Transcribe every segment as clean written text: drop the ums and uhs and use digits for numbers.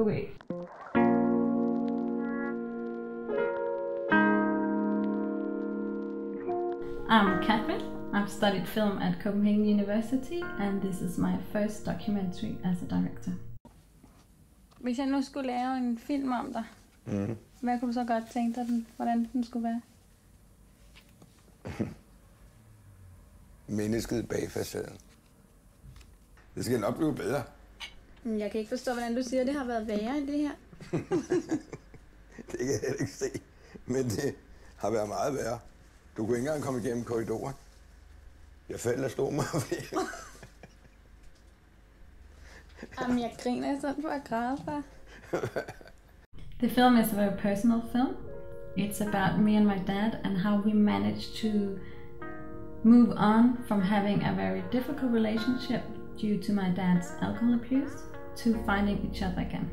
Okay. I'm Katrine. I've studied film at Copenhagen University, and this is my first documentary as a director. Hvis jeg nu skulle lave en film om dig, hvad kunne du så godt tænke dig, hvordan den skulle være? Mennesket bag facaden. Det skal nok blive bedre. Jeg kan ikke forstå, hvordan du siger, at det har været værre end det her. Det kan jeg heller ikke se, men det har været meget værre. Du kunne ikke engang komme igennem korridoren. Jeg faldt og slog mig. Jamen, jeg griner sådan for at græde, far. The film is a very personal film. It's about me and my dad and how we managed to move on from having a very difficult relationship due to my dad's alcohol abuse to finding each other again.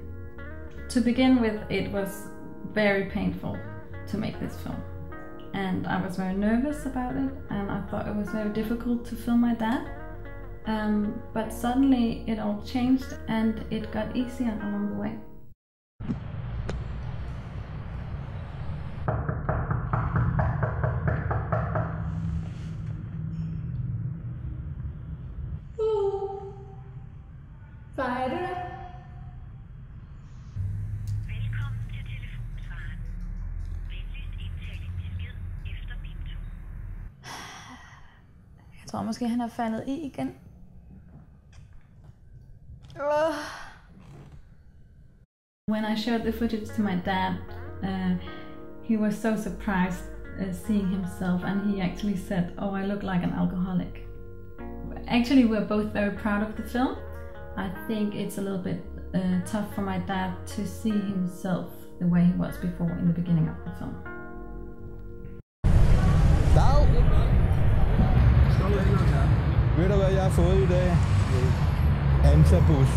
To begin with, it was very painful to make this film. And I was very nervous about it, and I thought it was very difficult to film my dad. But suddenly it all changed, and it got easier along the way. Jeg tror måske, han er faldet i igen. When I showed the footage to my dad, he was so surprised seeing himself, and he actually said, "Oh, I look like an alcoholic." Actually, we're both very proud of the film. I think it's a little bit tough for my dad to see himself the way he was before in the beginning of the film. Ved du, hvad jeg har fået i dag? Amtabus.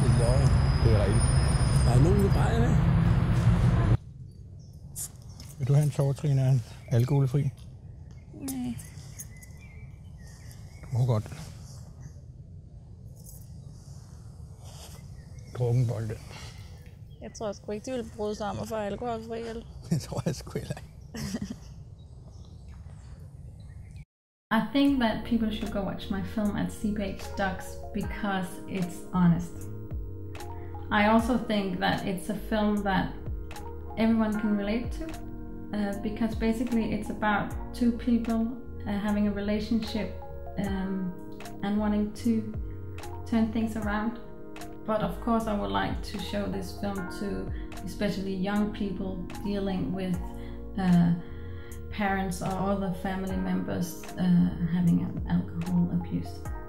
Det er løgn. Det er rigtigt. Der er nogen, der bare med. Vil du have en tårtræner, en alkoholfri? Nej. Du må godt. Drukkenbolde. Jeg tror sgu ikke, de ville bryde sig om at få alkoholfri, eller? Det tror jeg sgu heller ikke. I think that people should go watch my film at CBH Docs because it's honest. I also think that it's a film that everyone can relate to because basically it's about two people having a relationship and wanting to turn things around. But of course I would like to show this film to especially young people dealing with parents or other family members having an alcohol abuse.